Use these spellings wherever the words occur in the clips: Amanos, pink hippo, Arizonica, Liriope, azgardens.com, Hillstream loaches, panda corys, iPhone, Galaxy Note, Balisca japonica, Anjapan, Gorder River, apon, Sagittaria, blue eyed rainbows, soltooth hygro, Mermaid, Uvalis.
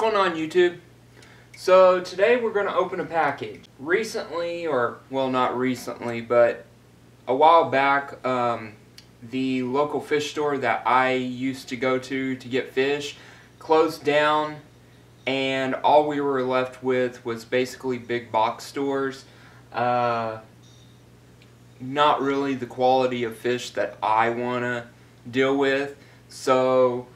What's going on YouTube? So today we're going to open a package. Recently, or well not recently, but a while back the local fish store that I used to go to get fish closed down, and all we were left with was basically big box stores. Not really the quality of fish that I want to deal with, so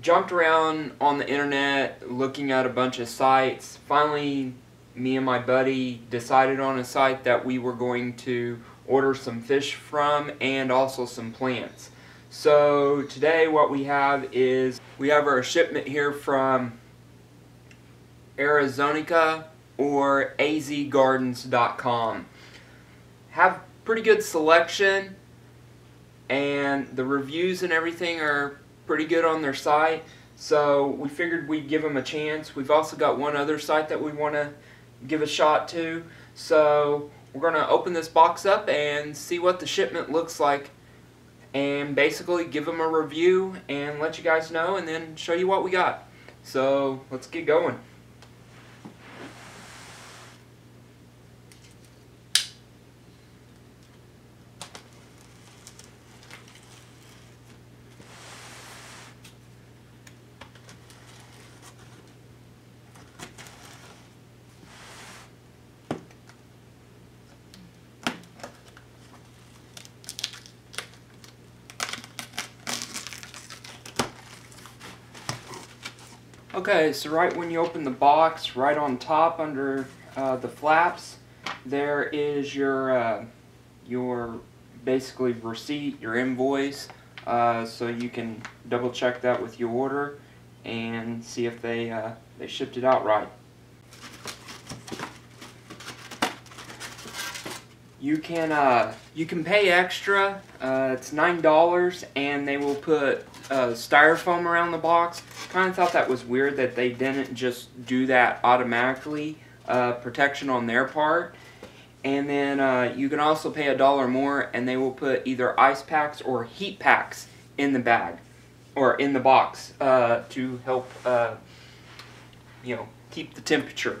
jumped around on the internet looking at a bunch of sites. Finally, me and my buddy decided on a site that we were going to order some fish from and also some plants. So today what we have is our shipment here from Arizonica or azgardens.com. Have pretty good selection, and the reviews and everything are pretty good on their site, so we figured we'd give them a chance. We've also got one other site that we want to give a shot to, so we're going to open this box up and see what the shipment looks like and basically give them a review and let you guys know and then show you what we got. So let's get going. Okay, so right when you open the box, right on top under the flaps, there is your basically receipt, your invoice, so you can double check that with your order and see if they shipped it out right. You can pay extra. It's $9, and they will put styrofoam around the box. Kind of thought that was weird that they didn't just do that automatically, protection on their part. And then you can also pay $1 more, and they will put either ice packs or heat packs in the bag or in the box to help you know, keep the temperature.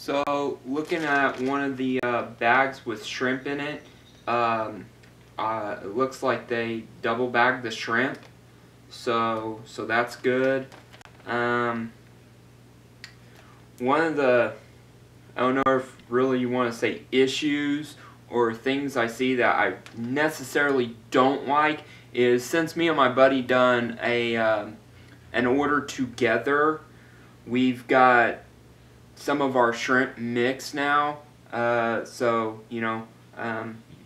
So looking at one of the bags with shrimp in it, it looks like they double bagged the shrimp, so that's good. One of the, I don't know if really you want to say issues or things I see that I necessarily don't like is, since me and my buddy done an order together, we've got some of our shrimp mix now, so you know,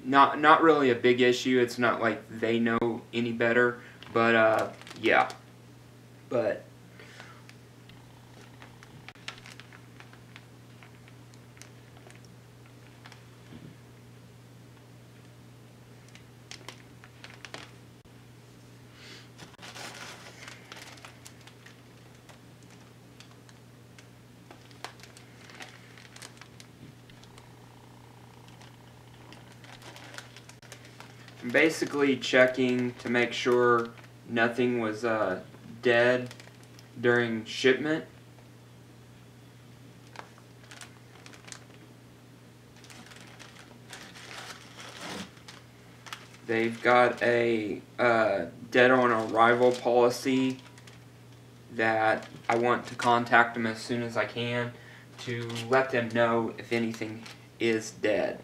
not really a big issue. It's not like they know any better, but yeah, but and basically checking to make sure nothing was dead during shipment. They've got a dead on arrival policy that I want to contact them as soon as I can to let them know if anything is dead.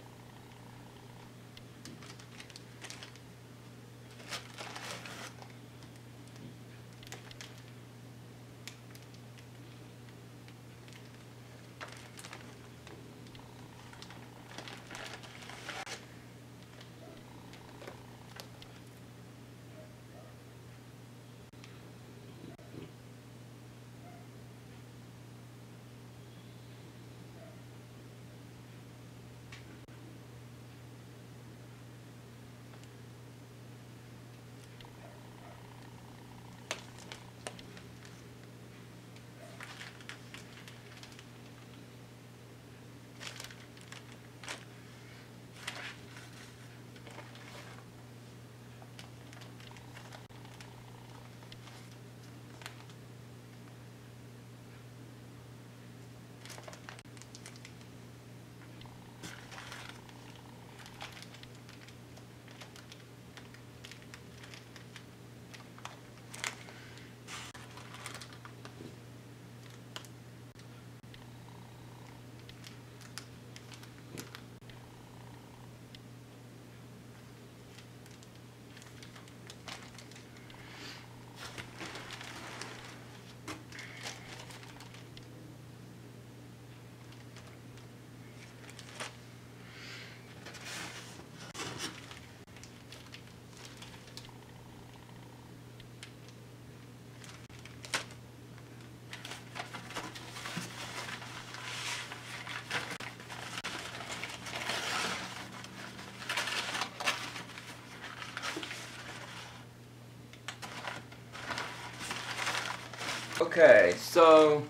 Okay, so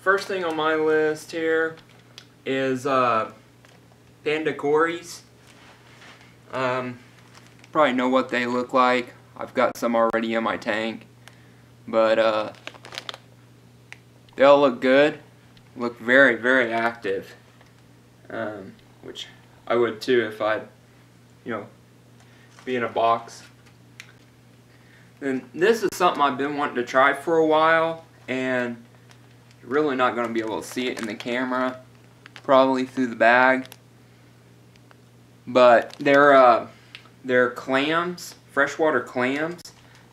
first thing on my list here is panda corys. Probably know what they look like. I've got some already in my tank, but they all look good. Look very, very active, which I would too if I'd, you know, be in a box. And this is something I've been wanting to try for a while, and you're really not going to be able to see it in the camera, probably through the bag. But they're clams, freshwater clams,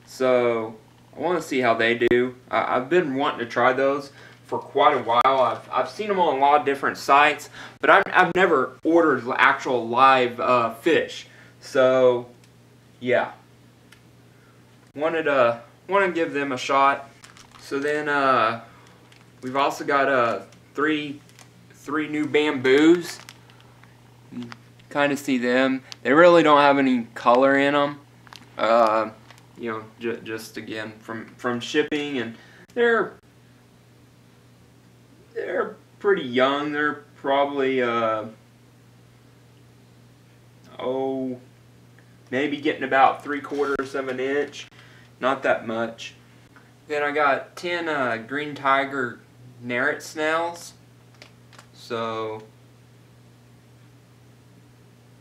so I want to see how they do. I've been wanting to try those for quite a while. I've seen them on a lot of different sites, but I've never ordered actual live fish. So, yeah. Want to give them a shot. So then we've also got three new bamboos. You kind of see them. They really don't have any color in them. You know, just again from shipping, and they're pretty young. They're probably maybe getting about 3/4 of an inch. Not that much. Then I got 10 green tiger naret snails. So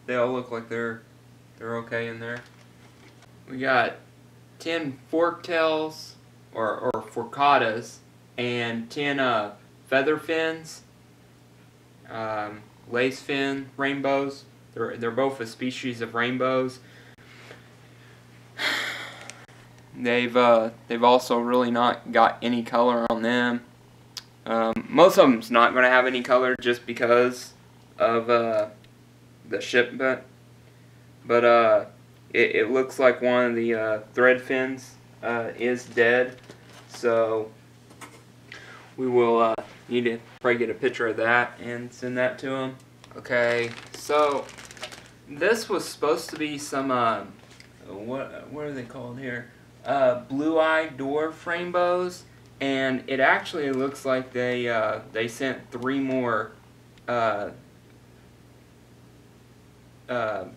they all look like they're okay in there. We got 10 forktails or forcatas and 10 feather fins, lace fin rainbows. They're both a species of rainbows. They've also really not got any color on them. Most of them's not going to have any color just because of the shipment. But it looks like one of the thread fins is dead, so we will need to probably get a picture of that and send that to them. Okay, so this was supposed to be some what are they called here? Blue eyed dwarf rainbows, and it actually looks like they sent 3 more feather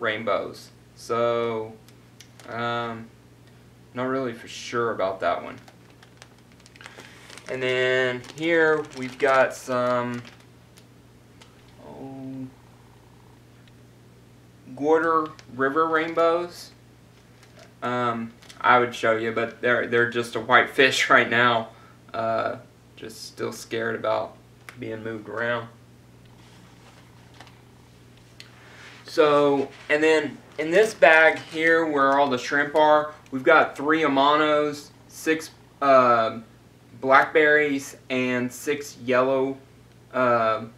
rainbows. So, not really for sure about that one. And then here we've got some Gorder River rainbows. I would show you, but they're just a white fish right now. Just still scared about being moved around. So, and then in this bag here where all the shrimp are, we've got 3 amanos, 6 blackberries, and 6 yellow fire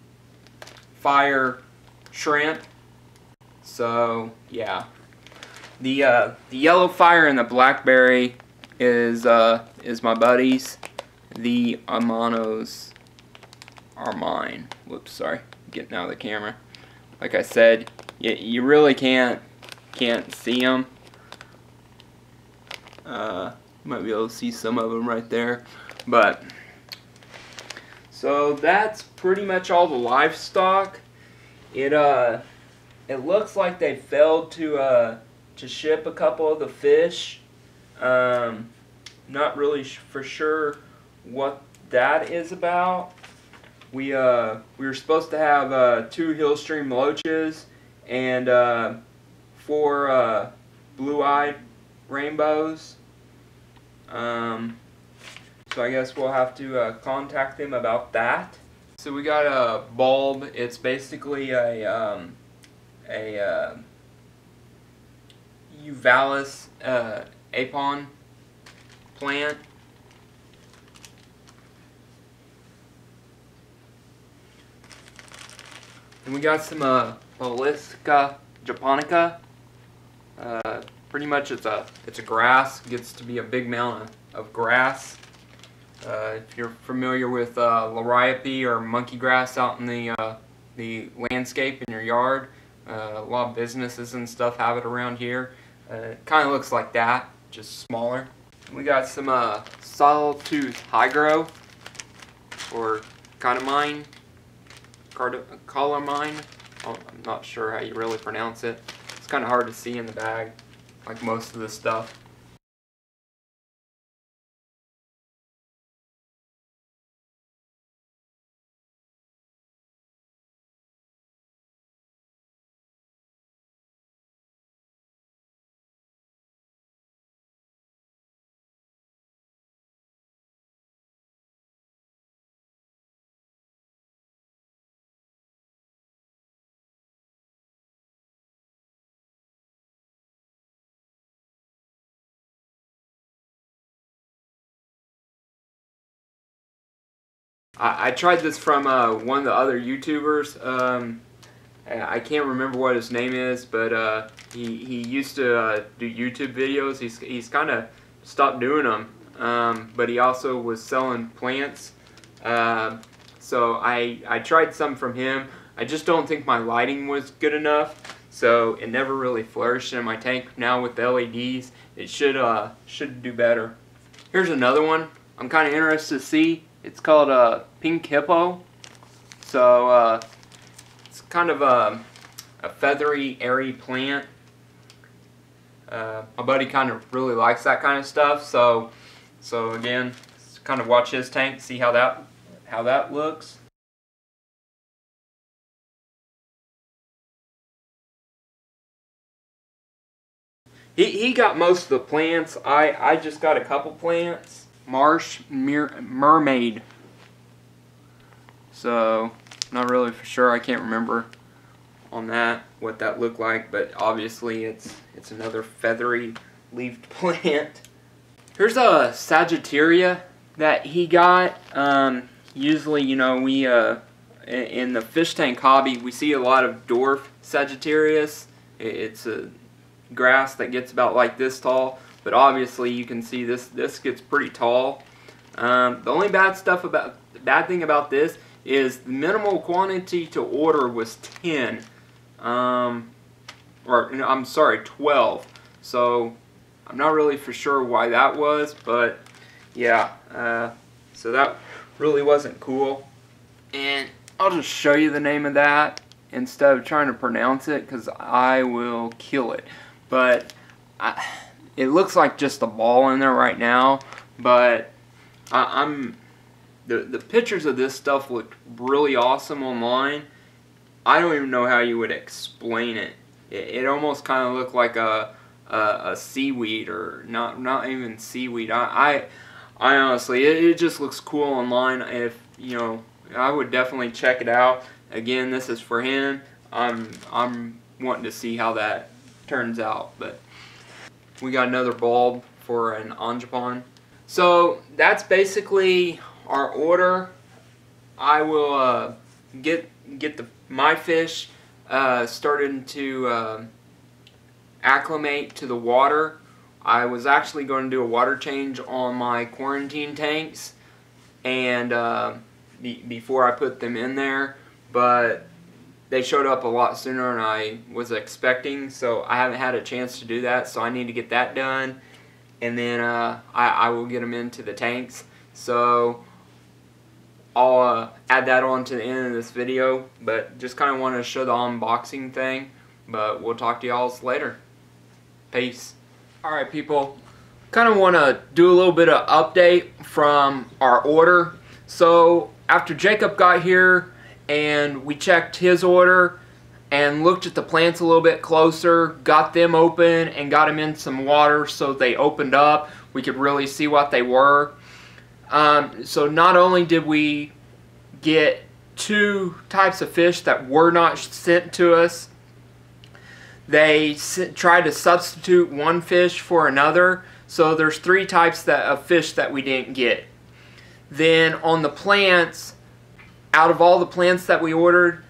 shrimp. So, yeah. The yellow fire and the blackberry is my buddies. The amanos are mine. Whoops, sorry. Getting out of the camera. Like I said, you really can't see them. Might be able to see some of them right there, but so that's pretty much all the livestock. It looks like they failed to ship a couple of the fish. Not really for sure what that is about. We were supposed to have 2 Hillstream loaches and 4 blue eyed rainbows. So I guess we'll have to contact them about that. So we got a bulb. It's basically a Uvalis apon plant. And we got some Balisca japonica. Pretty much it's a grass. It gets to be a big mound of grass. If you're familiar with Liriope or monkey grass out in the landscape in your yard, a lot of businesses and stuff have it around here. It kind of looks like that, just smaller. We got some soltooth hygro, or calamine. Calamine. Oh, I'm not sure how you really pronounce it. It's kind of hard to see in the bag, like most of this stuff. I tried this from one of the other YouTubers. I can't remember what his name is, but he used to do YouTube videos. He's kind of stopped doing them, but he also was selling plants. So I tried some from him. I just don't think my lighting was good enough, so it never really flourished in my tank. Now with the LEDs, it should do better. Here's another one. I'm kind of interested to see. It's called a pink hippo, so it's kind of a feathery, airy plant. My buddy kind of really likes that kind of stuff, so again, kind of watch his tank, see how that looks. He got most of the plants. I just got a couple plants. Marsh Mermaid. So, not really for sure. I can't remember on that what that looked like, but obviously it's another feathery leafed plant. Here's a Sagittaria that he got. Usually, you know, we in the fish tank hobby, we see a lot of dwarf Sagittarius. It's a grass that gets about like this tall. But obviously, you can see this gets pretty tall. The only bad thing about this is the minimal quantity to order was 10, or no, I'm sorry, 12. So I'm not really for sure why that was, but yeah. So that really wasn't cool. And I'll just show you the name of that. instead of trying to pronounce it, because I will kill it. But it looks like just a ball in there right now, but the pictures of this stuff looked really awesome online. I don't even know how you would explain it. It almost kind of looked like a seaweed, or not even seaweed. I honestly, it just looks cool online. If you know, I would definitely check it out. Again, this is for him. I'm wanting to see how that turns out. But we got another bulb for an Anjapan. So that's basically our order. I will get my fish started to acclimate to the water. I was actually going to do a water change on my quarantine tanks, and before I put them in there, but they showed up a lot sooner than I was expecting, so I haven't had a chance to do that, so I need to get that done, and then I will get them into the tanks. So I'll add that on to the end of this video, but just kind of wanted to show the unboxing thing, but we'll talk to y'all later. Peace. Alright people, kind of want to do a little bit of update from our order. So after Jacob got here and we checked his order and looked at the plants a little bit closer, got them open and got them in some water so they opened up. We could really see what they were. So not only did we get two types of fish that were not sent to us, they tried to substitute one fish for another, so there's three types of fish that we didn't get. Then on the plants, out of all the plants that we ordered,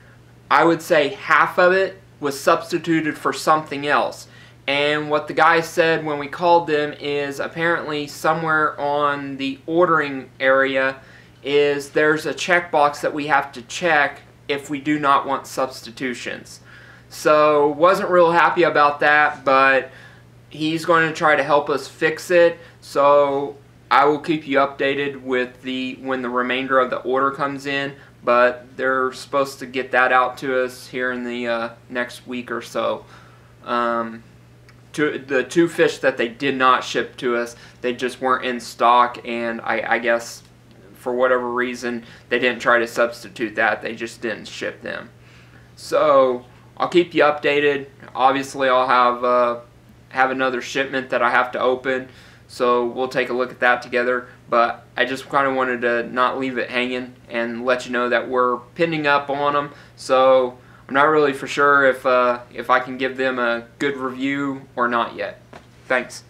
I would say half of it was substituted for something else. And what the guy said when we called them is apparently somewhere on the ordering area is there's a checkbox that we have to check if we do not want substitutions. So wasn't real happy about that, but he's going to try to help us fix it. So I will keep you updated with when the remainder of the order comes in, but they're supposed to get that out to us here in the next week or so. To the two fish that they did not ship to us, they just weren't in stock, and I guess for whatever reason they didn't try to substitute that, they just didn't ship them. So I'll keep you updated. Obviously I'll have another shipment that I have to open, so we'll take a look at that together, but I just kind of wanted to not leave it hanging and let you know that we're pinning up on them. So I'm not really for sure if I can give them a good review or not yet. Thanks.